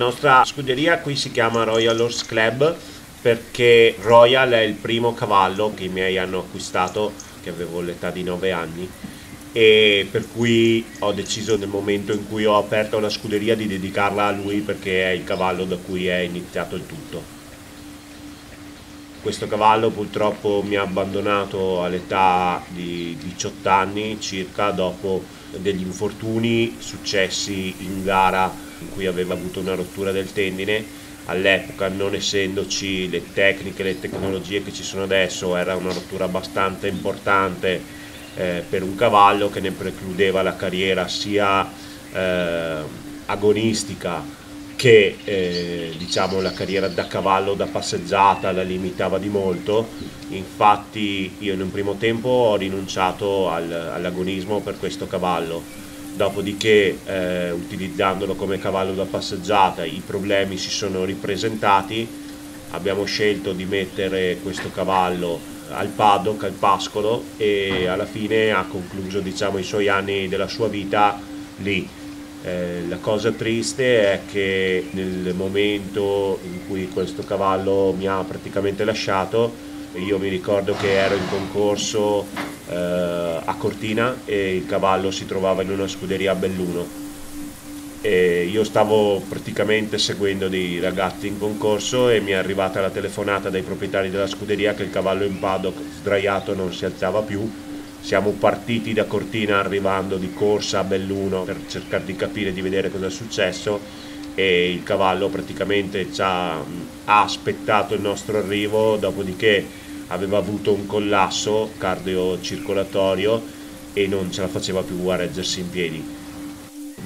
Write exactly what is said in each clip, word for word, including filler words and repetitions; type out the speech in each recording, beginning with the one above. nostra scuderia qui si chiama Royal Horse Club perché Royal è il primo cavallo che i miei hanno acquistato, che avevo all'età di nove anni, e per cui ho deciso nel momento in cui ho aperto la scuderia di dedicarla a lui, perché è il cavallo da cui è iniziato il tutto. Questo cavallo purtroppo mi ha abbandonato all'età di diciotto anni circa, dopo degli infortuni successi in gara in cui aveva avuto una rottura del tendine. All'epoca, non essendoci le tecniche, le tecnologie che ci sono adesso, era una rottura abbastanza importante eh, per un cavallo che ne precludeva la carriera sia eh, agonistica che eh, diciamo la carriera da cavallo da passeggiata la limitava di molto. Infatti io in un primo tempo ho rinunciato al, all'agonismo per questo cavallo, dopodiché eh, utilizzandolo come cavallo da passeggiata i problemi si sono ripresentati, abbiamo scelto di mettere questo cavallo al paddock, al pascolo, e alla fine ha concluso diciamo i suoi anni della sua vita lì. Eh, la cosa triste è che nel momento in cui questo cavallo mi ha praticamente lasciato, io mi ricordo che ero in concorso eh, a Cortina e il cavallo si trovava in una scuderia a Belluno, e io stavo praticamente seguendo dei ragazzi in concorso e mi è arrivata la telefonata dai proprietari della scuderia che il cavallo in paddock sdraiato non si alzava più. Siamo partiti da Cortina arrivando di corsa a Belluno per cercare di capire, di vedere cosa è successo, e il cavallo praticamente ci ha, ha aspettato il nostro arrivo, dopodiché aveva avuto un collasso cardiocircolatorio e non ce la faceva più a reggersi in piedi.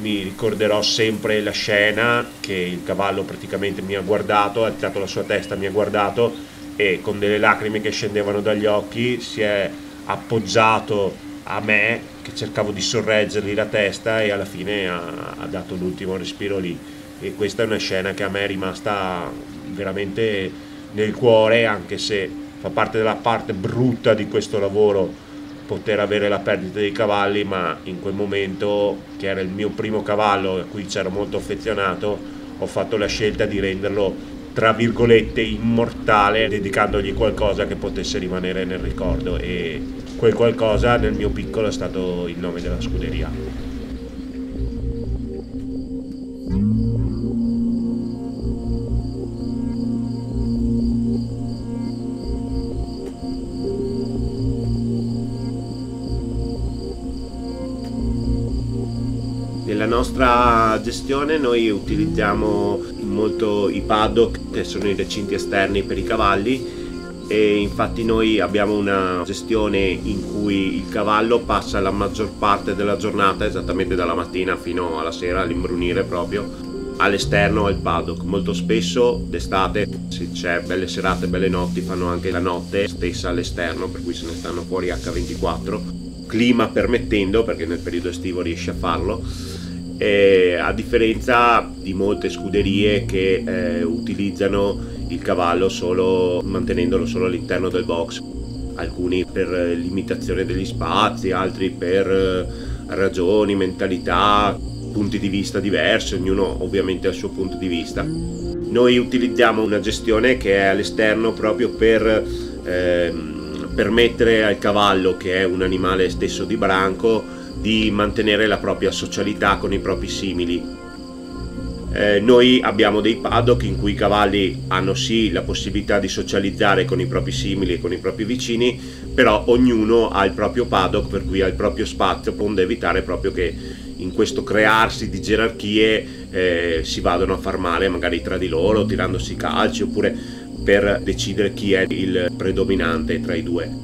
Mi ricorderò sempre la scena che il cavallo praticamente mi ha guardato, ha alzato la sua testa, mi ha guardato e con delle lacrime che scendevano dagli occhi si è appoggiato a me che cercavo di sorreggergli la testa, e alla fine ha, ha dato l'ultimo respiro lì. E questa è una scena che a me è rimasta veramente nel cuore, anche se fa parte della parte brutta di questo lavoro poter avere la perdita dei cavalli, ma in quel momento, che era il mio primo cavallo a cui c'ero molto affezionato, ho fatto la scelta di renderlo tra virgolette immortale, dedicandogli qualcosa che potesse rimanere nel ricordo, e quel qualcosa nel mio piccolo è stato il nome della scuderia. Nella nostra gestione noi utilizziamo molto i paddock, che sono i recinti esterni per i cavalli, e infatti noi abbiamo una gestione in cui il cavallo passa la maggior parte della giornata, esattamente dalla mattina fino alla sera, all'imbrunire proprio, all'esterno al paddock. Molto spesso d'estate, se c'è belle serate, belle notti, fanno anche la notte stessa all'esterno, per cui se ne stanno fuori acca ventiquattro, clima permettendo, perché nel periodo estivo riesce a farlo. E a differenza di molte scuderie che eh, utilizzano il cavallo solo mantenendolo solo all'interno del box, alcuni per limitazione degli spazi, altri per ragioni, mentalità, punti di vista diversi, ognuno ovviamente ha il suo punto di vista. Noi utilizziamo una gestione che è all'esterno proprio per ehm, permettere al cavallo, che è un animale stesso di branco, di mantenere la propria socialità con i propri simili. Eh, noi abbiamo dei paddock in cui i cavalli hanno sì la possibilità di socializzare con i propri simili e con i propri vicini, però ognuno ha il proprio paddock, per cui ha il proprio spazio, onde evitare proprio che in questo crearsi di gerarchie eh, si vadano a far male magari tra di loro, tirandosi calci, oppure per decidere chi è il predominante tra i due.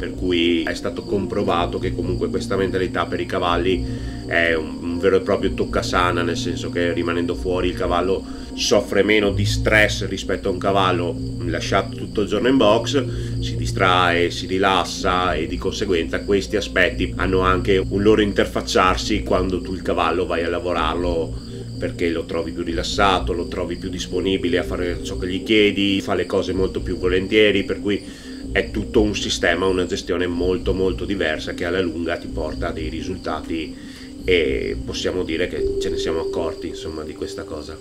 Per cui è stato comprovato che comunque questa mentalità per i cavalli è un, un vero e proprio toccasana, nel senso che rimanendo fuori il cavallo soffre meno di stress rispetto a un cavallo lasciato tutto il giorno in box, si distrae, si rilassa, e di conseguenza questi aspetti hanno anche un loro interfacciarsi quando tu il cavallo vai a lavorarlo, perché lo trovi più rilassato, lo trovi più disponibile a fare ciò che gli chiedi, fa le cose molto più volentieri, per cui è tutto un sistema, una gestione molto molto diversa che alla lunga ti porta a dei risultati, e possiamo dire che ce ne siamo accorti insomma di questa cosa.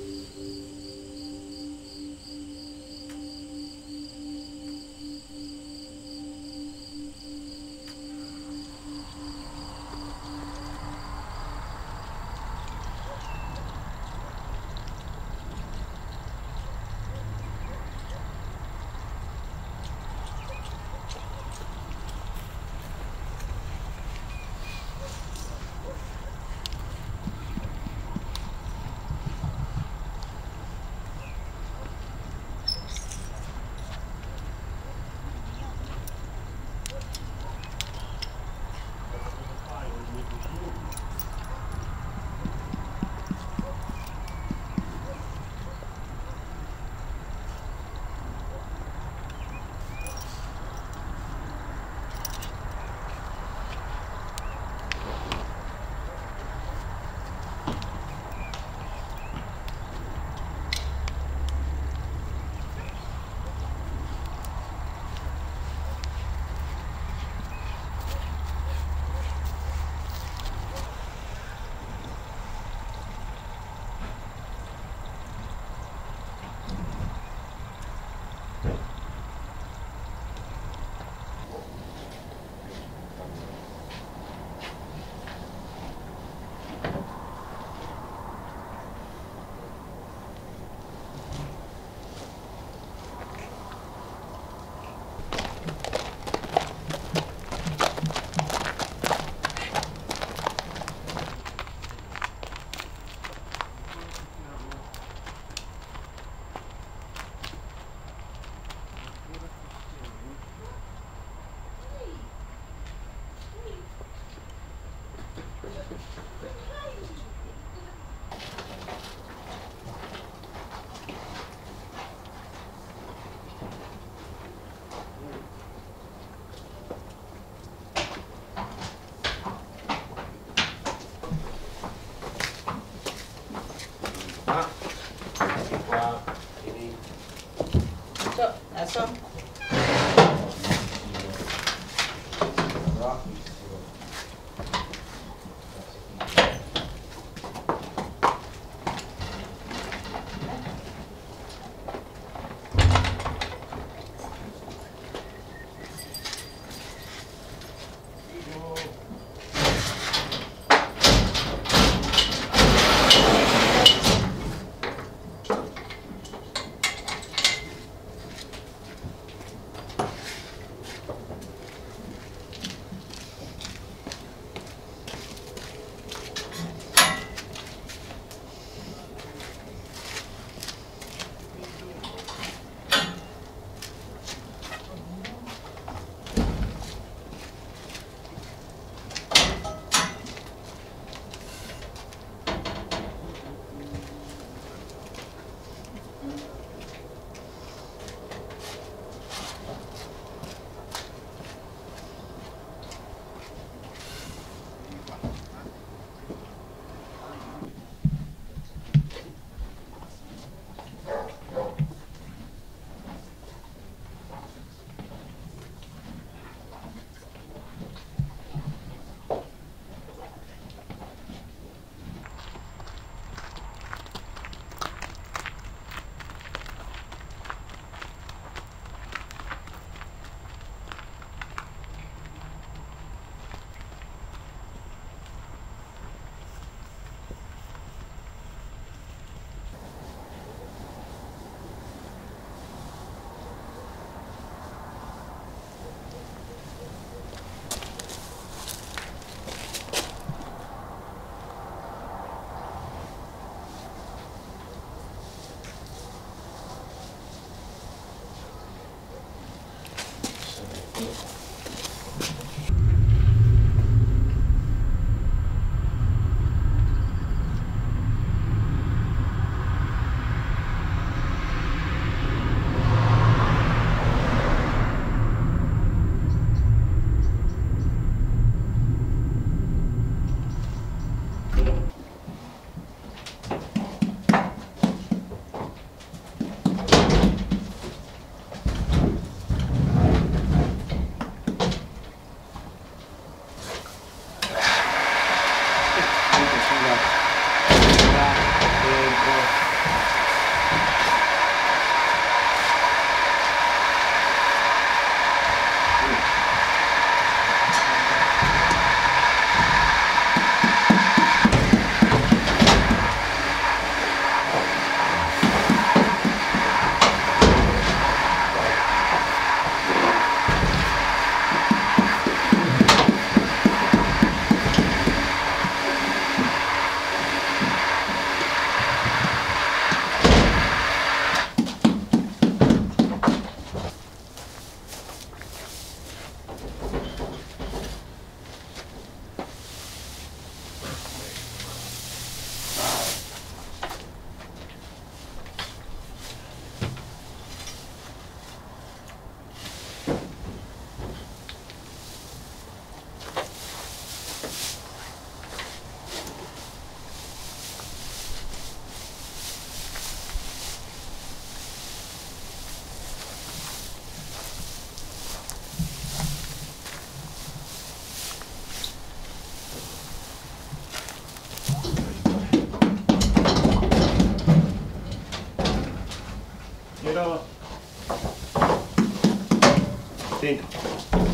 Attento.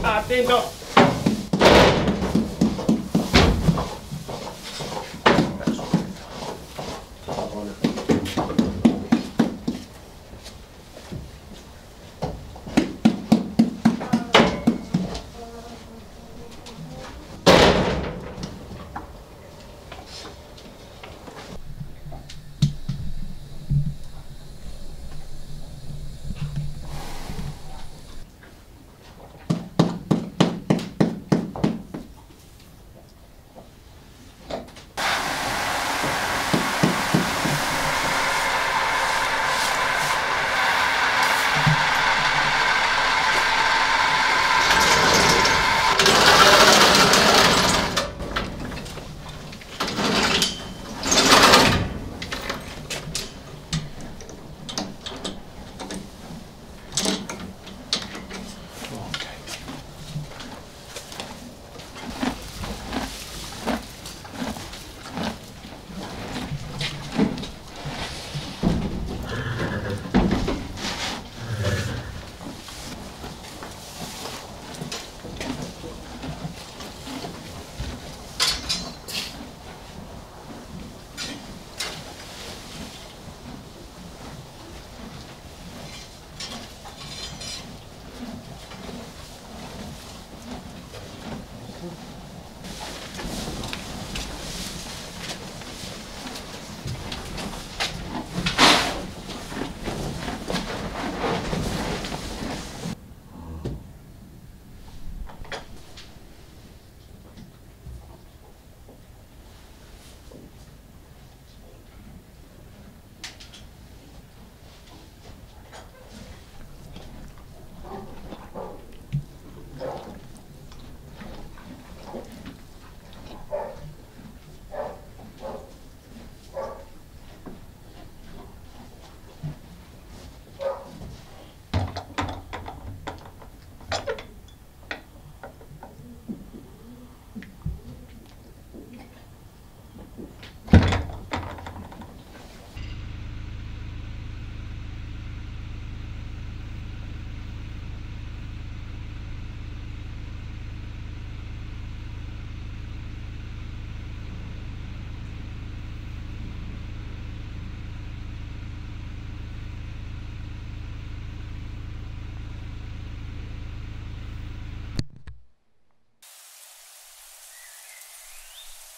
Attento.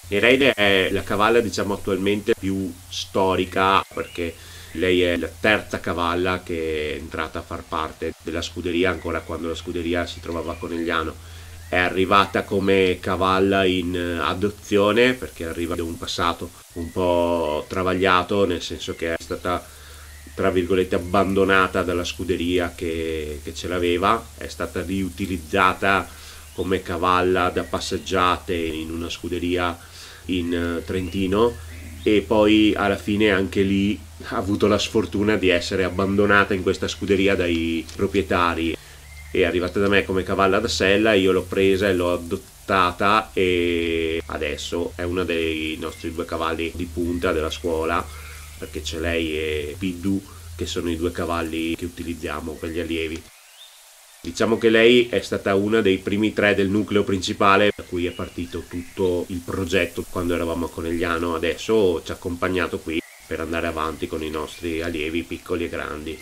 Nereide è la cavalla, diciamo, attualmente più storica, perché lei è la terza cavalla che è entrata a far parte della scuderia, ancora quando la scuderia si trovava a Conegliano. È arrivata come cavalla in adozione, perché arriva da un passato un po' travagliato, nel senso che è stata, tra virgolette, abbandonata dalla scuderia che, che ce l'aveva. È stata riutilizzata come cavalla da passeggiate in una scuderia in Trentino, e poi alla fine anche lì ha avuto la sfortuna di essere abbandonata in questa scuderia dai proprietari. È arrivata da me come cavalla da sella, io l'ho presa e l'ho adottata, e adesso è uno dei nostri due cavalli di punta della scuola, perché c'è lei e Piddu, che sono i due cavalli che utilizziamo per gli allievi. Diciamo che lei è stata una dei primi tre del nucleo principale da cui è partito tutto il progetto quando eravamo a Conegliano. Adesso ci ha accompagnato qui per andare avanti con i nostri allievi piccoli e grandi.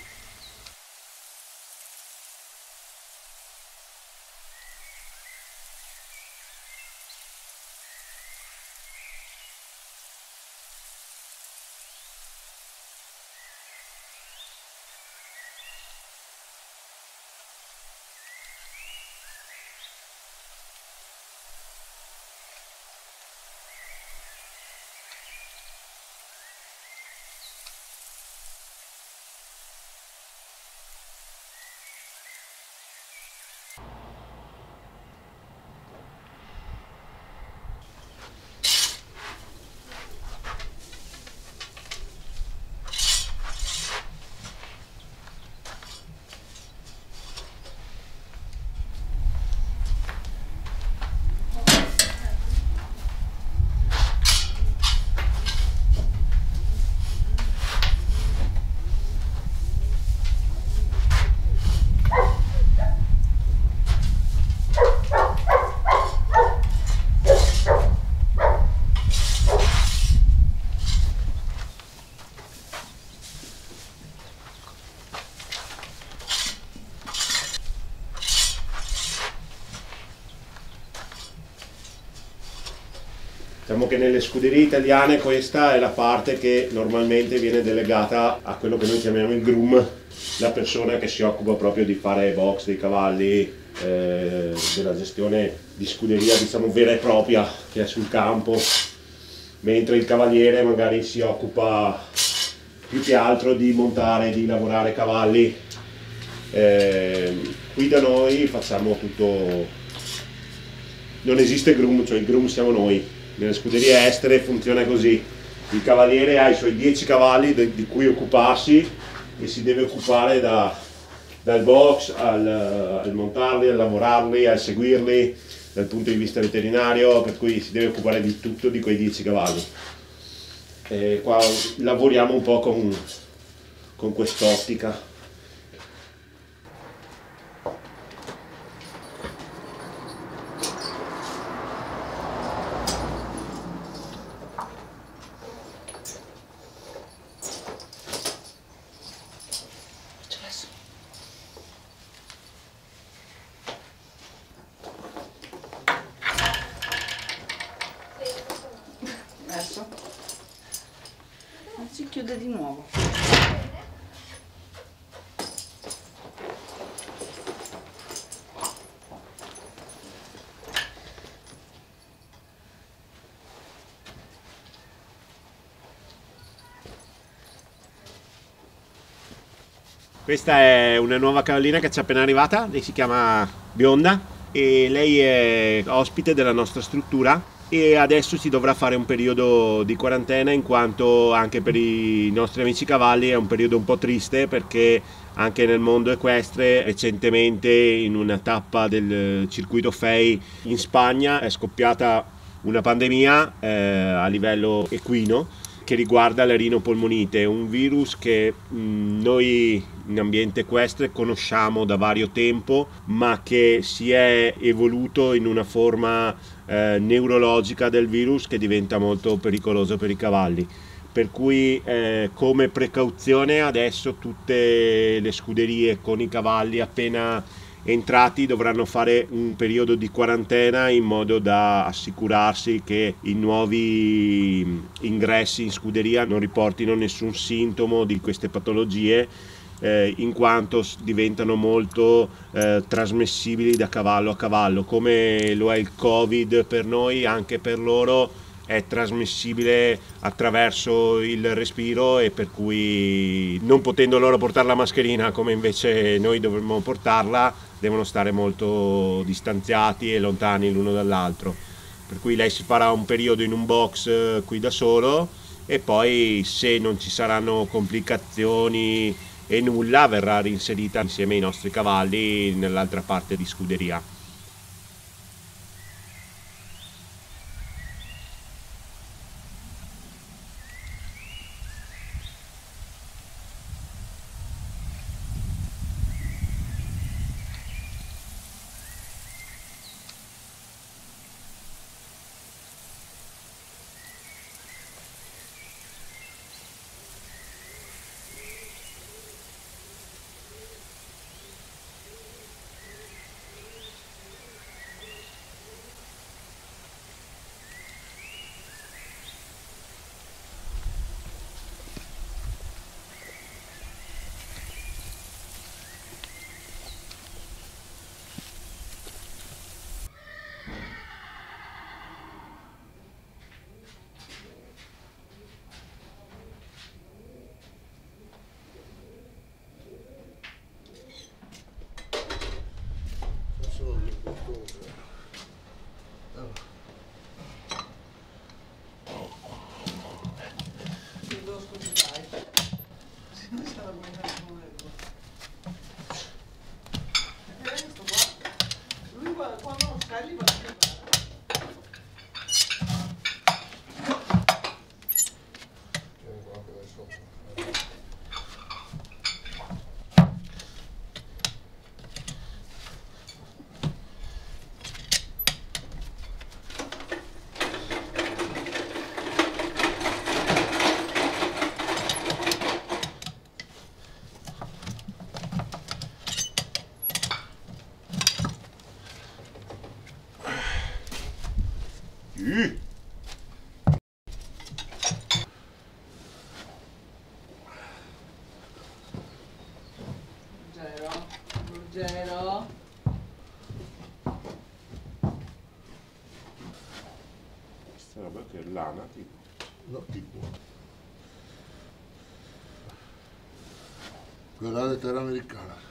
Diciamo che nelle scuderie italiane questa è la parte che normalmente viene delegata a quello che noi chiamiamo il groom, la persona che si occupa proprio di fare box dei cavalli, eh, della gestione di scuderia, diciamo, vera e propria, che è sul campo, mentre il cavaliere magari si occupa più che altro di montare, di lavorare cavalli. Eh, qui da noi facciamo tutto, non esiste groom, cioè il groom siamo noi. Nelle scuderie estere funziona così: il cavaliere ha i suoi dieci cavalli di cui occuparsi e si deve occupare da, dal box al, al montarli, al lavorarli, al seguirli dal punto di vista veterinario, per cui si deve occupare di tutto di quei dieci cavalli. E qua lavoriamo un po' con, con quest'ottica. Si chiude di nuovo. Questa è una nuova cavallina che ci è appena arrivata, lei si chiama Bionda e lei è ospite della nostra struttura. E adesso si dovrà fare un periodo di quarantena, in quanto anche per i nostri amici cavalli è un periodo un po' triste, perché anche nel mondo equestre recentemente in una tappa del circuito F E I in Spagna è scoppiata una pandemia eh, a livello equino che riguarda la rinopolmonite, un virus che mh, noi in ambiente equestre conosciamo da vario tempo, ma che si è evoluto in una forma Eh, neurologica del virus che diventa molto pericoloso per i cavalli, per cui eh, come precauzione adesso tutte le scuderie con i cavalli appena entrati dovranno fare un periodo di quarantena in modo da assicurarsi che i nuovi ingressi in scuderia non riportino nessun sintomo di queste patologie, eh, in quanto diventano molto eh, trasmissibili da cavallo a cavallo, come lo è il Covid per noi, anche per loro è trasmissibile attraverso il respiro, e per cui, non potendo loro portare la mascherina come invece noi dovremmo portarla, devono stare molto distanziati e lontani l'uno dall'altro. Per cui lei si farà un periodo in un box qui da solo, e poi, se non ci saranno complicazioni e nulla, verrà reinserita insieme ai nostri cavalli nell'altra parte di scuderia. Roger. Questa roba che è lana tipo. No, tipo. Quella di terra americana.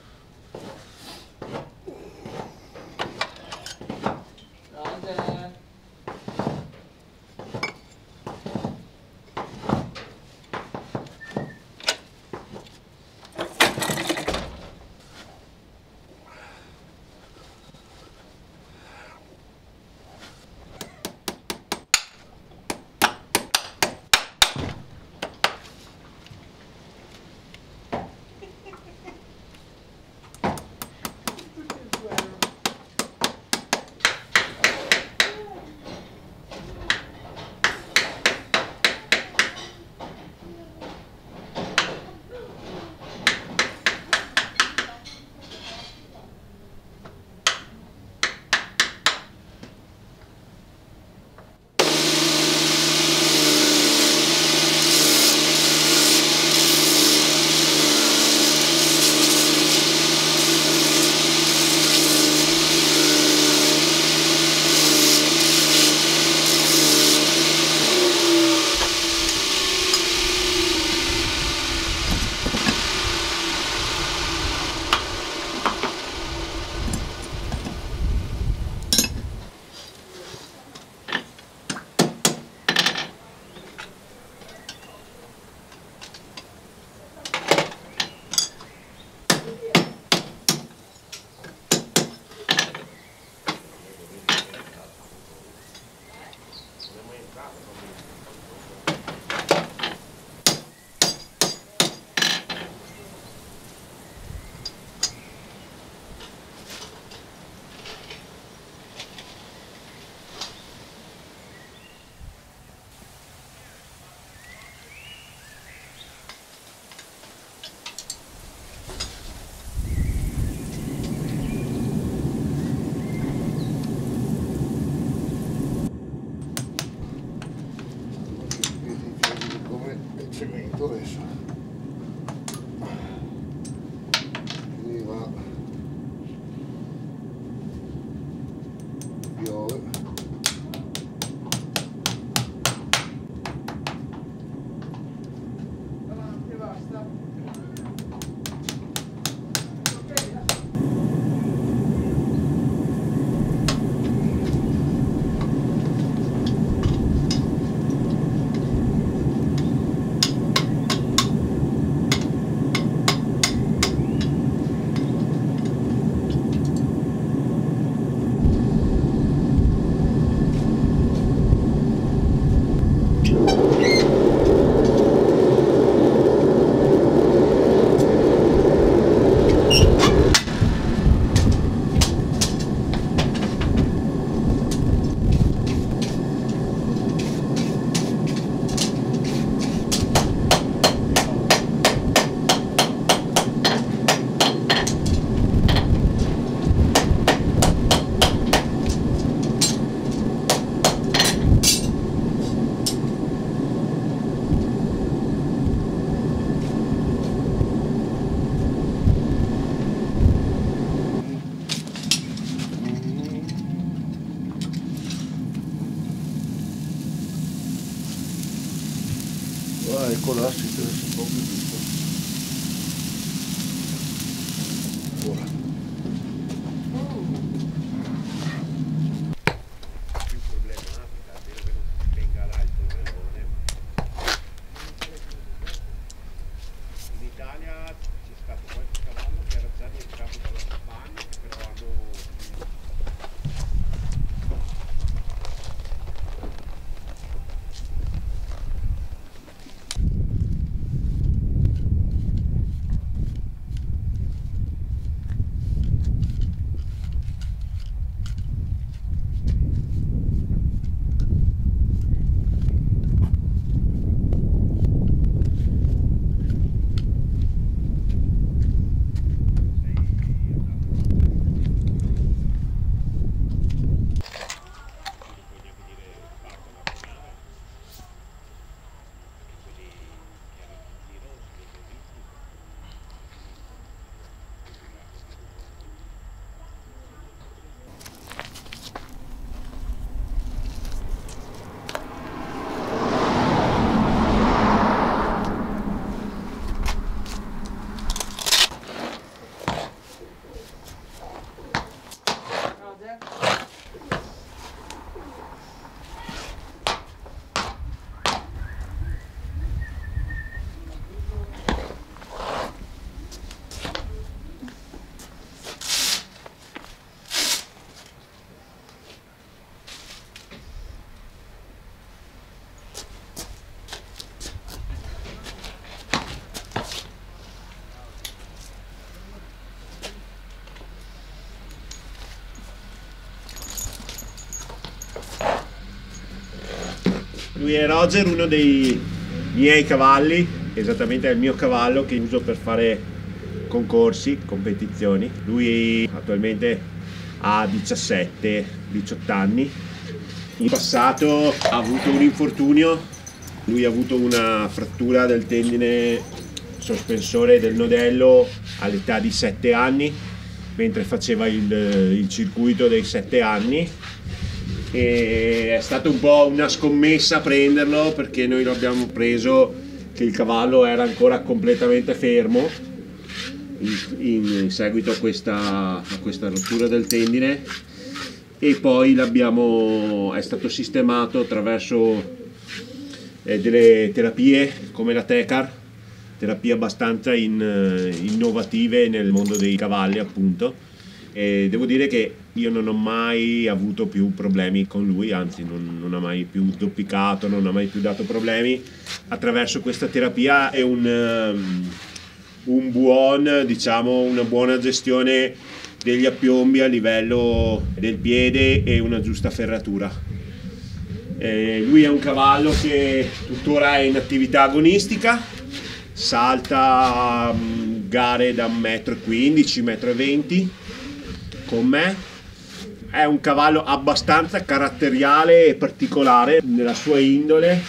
Roger. ecco là si deve essere un po' più ora. Più problema in Africa, a meno che non si spenga l'altro velone. In Italia c'è stato qualche cavallo che era già rientrato dalla campagna, che però hanno... Lui è Roger, uno dei miei cavalli, esattamente è il mio cavallo che uso per fare concorsi, competizioni. Lui attualmente ha diciassette diciotto anni. In passato ha avuto un infortunio, lui ha avuto una frattura del tendine sospensore del nodello all'età di sette anni, mentre faceva il, il circuito dei sette anni. E è stata un po' una scommessa prenderlo, perché noi lo abbiamo preso che il cavallo era ancora completamente fermo in, in seguito a questa, a questa rottura del tendine, e poi l'abbiamo, è stato sistemato attraverso eh, delle terapie come la Tecar, terapie abbastanza in, innovative nel mondo dei cavalli appunto. E devo dire che io non ho mai avuto più problemi con lui, anzi non, non ha mai più doppicato, non ha mai più dato problemi. Attraverso questa terapia è un, um, un buon, diciamo, una buona gestione degli appiombi a livello del piede e una giusta ferratura. E lui è un cavallo che tuttora è in attività agonistica, salta um, gare da uno e quindici, uno e venti. Con me è un cavallo abbastanza caratteriale e particolare nella sua indole,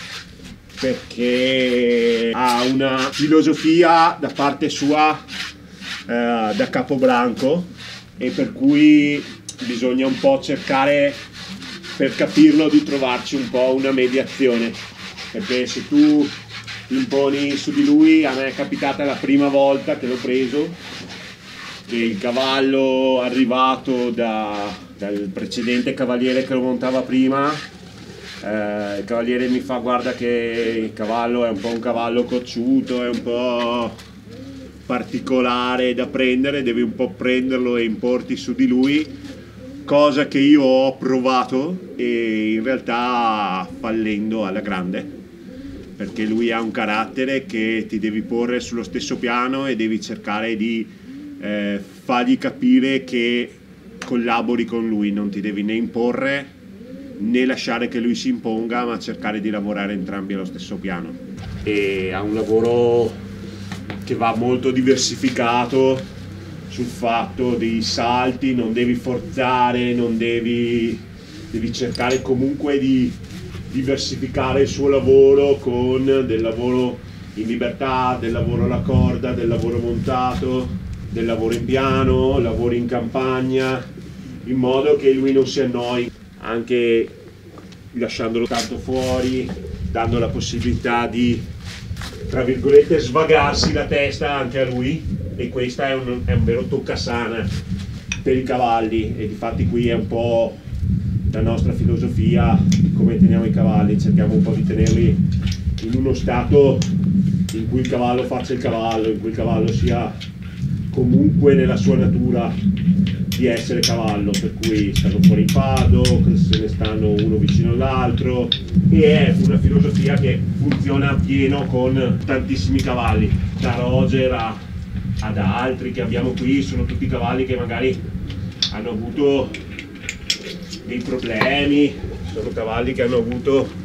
perché ha una filosofia da parte sua eh, da capobranco, e per cui bisogna un po' cercare, per capirlo, di trovarci un po' una mediazione, perché se tu imponi su di lui... A me è capitata la prima volta che l'ho preso che il cavallo arrivato da, dal precedente cavaliere che lo montava prima, eh, il cavaliere mi fa: guarda che il cavallo è un po' un cavallo cocciuto, è un po' particolare da prendere, devi un po' prenderlo e importi su di lui, cosa che io ho provato e in realtà fallendo alla grande, perché lui ha un carattere che ti devi porre sullo stesso piano e devi cercare di Eh, fargli capire che collabori con lui, non ti devi né imporre né lasciare che lui si imponga, ma cercare di lavorare entrambi allo stesso piano. E ha un lavoro che va molto diversificato sul fatto dei salti, non devi forzare, non devi, devi cercare comunque di diversificare il suo lavoro con del lavoro in libertà, del lavoro alla corda, del lavoro montato, del lavoro in piano, lavoro in campagna, in modo che lui non si annoi, anche lasciandolo tanto fuori, dando la possibilità di tra virgolette svagarsi la testa anche a lui, e questa è un, è un vero toccasana per i cavalli, e difatti qui è un po' la nostra filosofia di come teniamo i cavalli, cerchiamo un po' di tenerli in uno stato in cui il cavallo faccia il cavallo, in cui il cavallo sia comunque nella sua natura di essere cavallo, per cui stanno fuori in pado, se ne stanno uno vicino all'altro, e è una filosofia che funziona appieno con tantissimi cavalli, da Roger a, ad altri che abbiamo qui. Sono tutti cavalli che magari hanno avuto dei problemi, sono cavalli che hanno avuto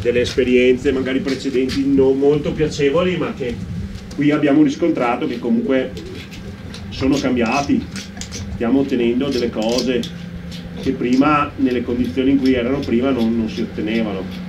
delle esperienze magari precedenti non molto piacevoli, ma che qui abbiamo riscontrato che comunque sono cambiati, stiamo ottenendo delle cose che prima, nelle condizioni in cui erano prima, non, non si ottenevano.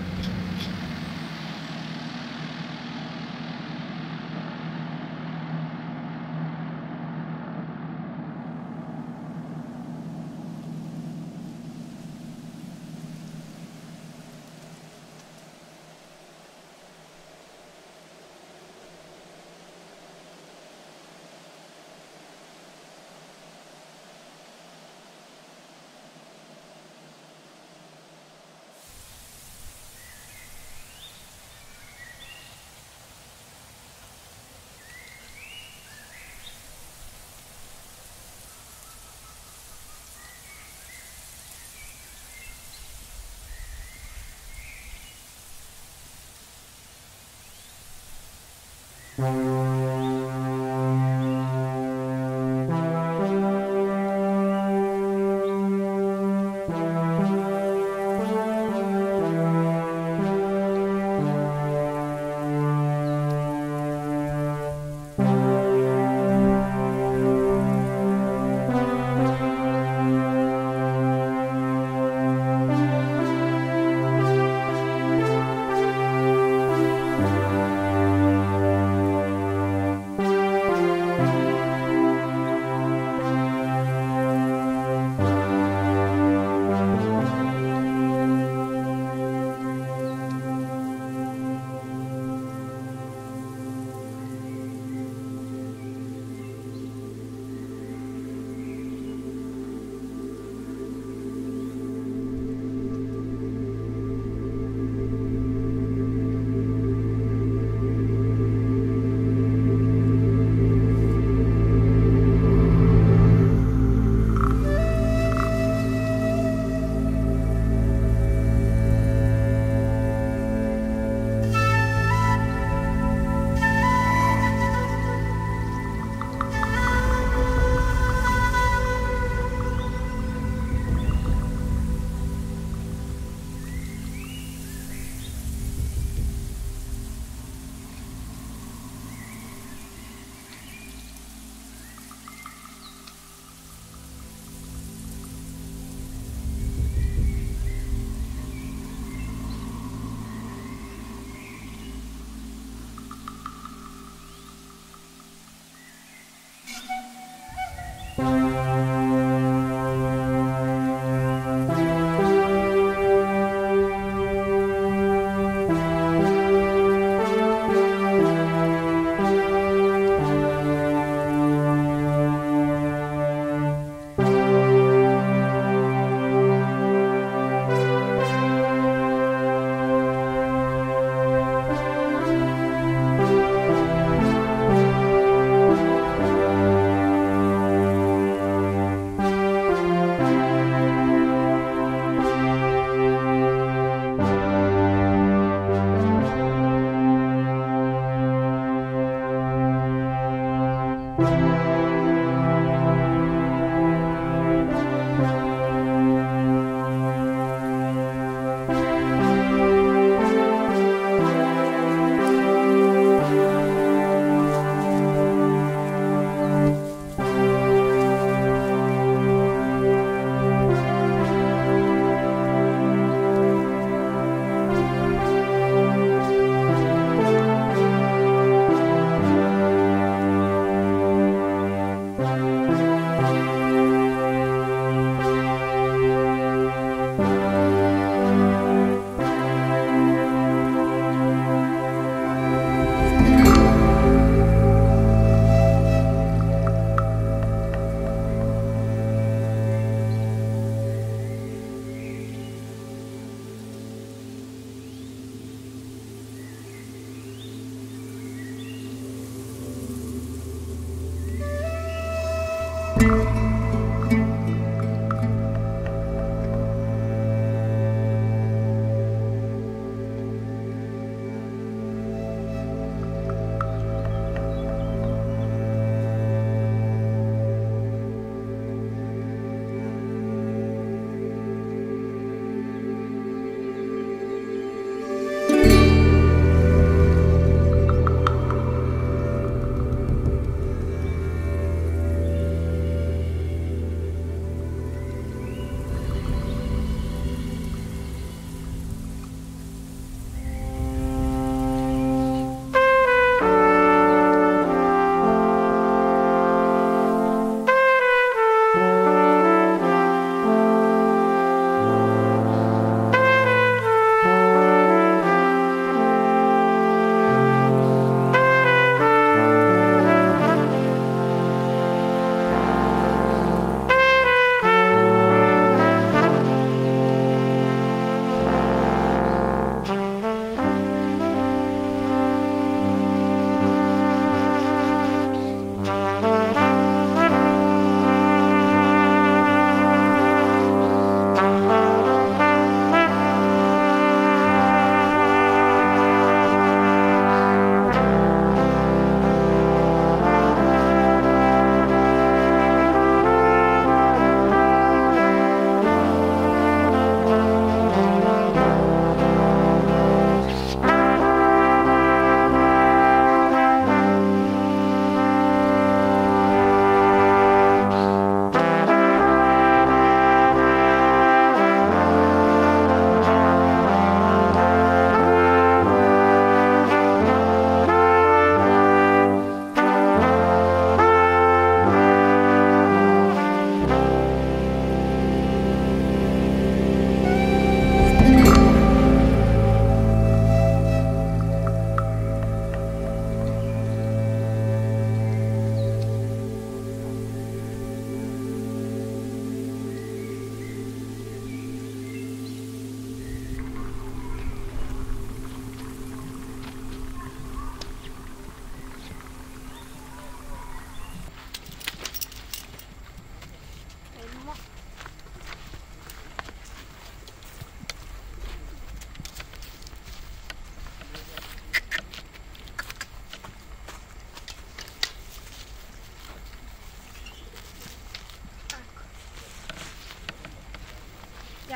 Thank you.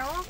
Romeo.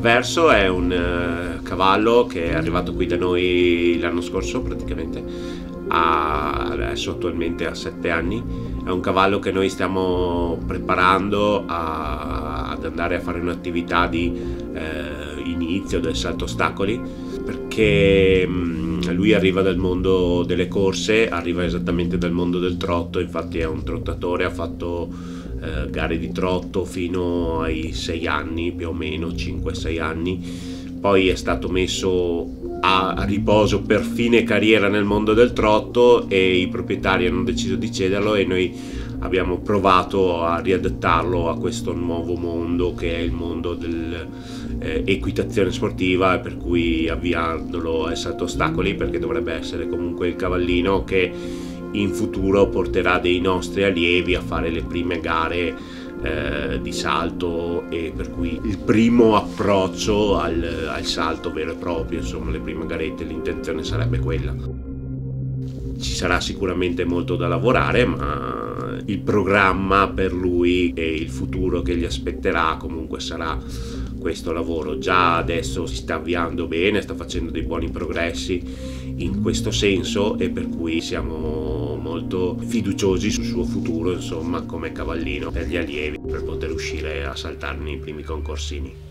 Verso è un uh, cavallo che è arrivato qui da noi l'anno scorso praticamente, ha, adesso attualmente ha sette anni, è un cavallo che noi stiamo preparando a, ad andare a fare un'attività di eh, inizio del salto ostacoli, perché mh, lui arriva dal mondo delle corse, arriva esattamente dal mondo del trotto, infatti è un trottatore, ha fatto gare di trotto fino ai sei anni, più o meno cinque sei anni, poi è stato messo a riposo per fine carriera nel mondo del trotto e i proprietari hanno deciso di cederlo e noi abbiamo provato a riadattarlo a questo nuovo mondo che è il mondo dell'equitazione eh, sportiva, per cui avviandolo è stato ostacoli, perché dovrebbe essere comunque il cavallino che in futuro porterà dei nostri allievi a fare le prime gare eh, di salto, e per cui il primo approccio al, al salto vero e proprio, insomma le prime garette, l'intenzione sarebbe quella. Ci sarà sicuramente molto da lavorare, ma il programma per lui e il futuro che gli aspetterà comunque sarà questo lavoro. Già adesso si sta avviando bene, sta facendo dei buoni progressi in questo senso e per cui siamo molto fiduciosi sul suo futuro, insomma, come cavallino per gli allievi, per poter uscire a saltarne i primi concorsini.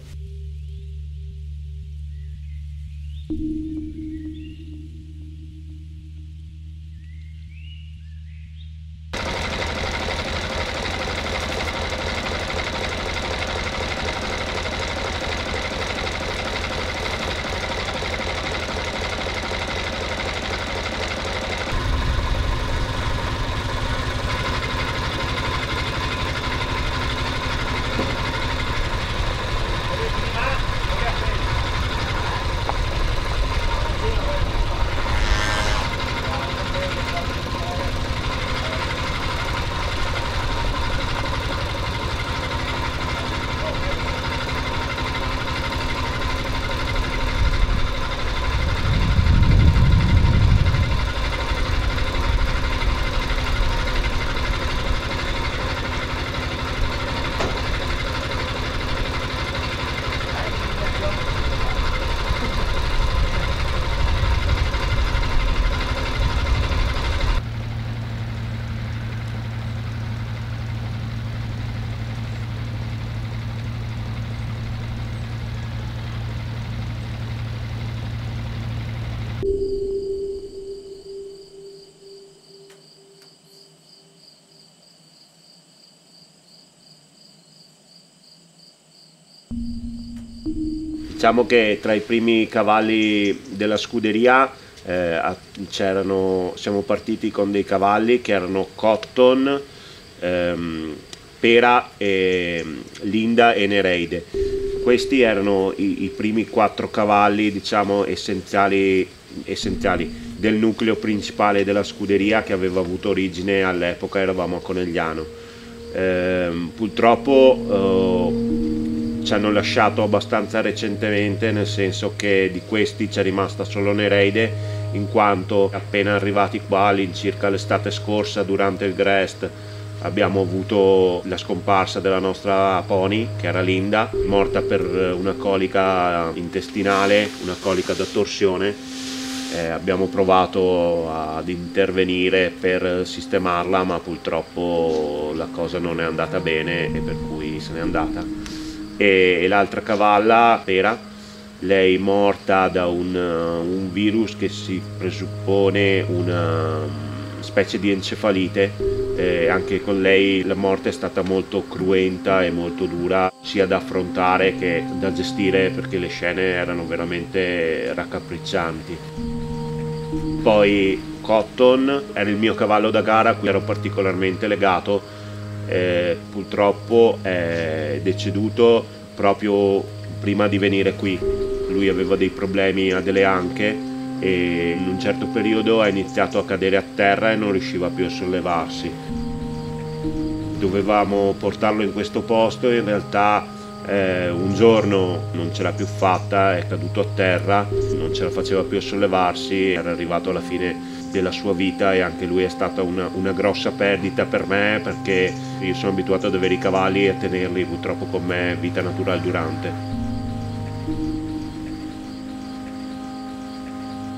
Diciamo che tra i primi cavalli della scuderia eh, c'erano, siamo partiti con dei cavalli che erano Cotton, ehm, Pera, e Linda e Nereide. Questi erano i, i primi quattro cavalli, diciamo, essenziali, essenziali del nucleo principale della scuderia, che aveva avuto origine all'epoca, eravamo a Conegliano. Ehm, purtroppo eh, ci hanno lasciato abbastanza recentemente, nel senso che di questi c'è rimasta solo Nereide, in quanto appena arrivati qua all'incirca l'estate scorsa durante il Grest abbiamo avuto la scomparsa della nostra pony, che era Linda, morta per una colica intestinale, una colica da torsione. Eh, abbiamo provato ad intervenire per sistemarla, ma purtroppo la cosa non è andata bene e per cui se n'è andata. E, e l'altra cavalla, Pera, lei è morta da un, un virus che si presuppone una specie di encefalite. Eh, anche con lei la morte è stata molto cruenta e molto dura, sia da affrontare che da gestire, perché le scene erano veramente raccapriccianti. Poi Cotton era il mio cavallo da gara a cui ero particolarmente legato, eh, purtroppo è deceduto proprio prima di venire qui. Lui aveva dei problemi a delle anche e in un certo periodo ha iniziato a cadere a terra e non riusciva più a sollevarsi. Dovevamo portarlo in questo posto e in realtà Eh, un giorno non ce l'ha più fatta, è caduto a terra, non ce la faceva più a sollevarsi, era arrivato alla fine della sua vita e anche lui è stata una, una grossa perdita per me, perché io sono abituato ad avere i cavalli e a tenerli purtroppo con me vita naturale durante.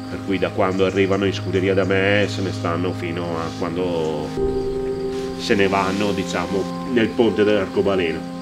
Per cui da quando arrivano in scuderia da me se ne stanno fino a quando se ne vanno, diciamo, nel ponte dell'arcobaleno.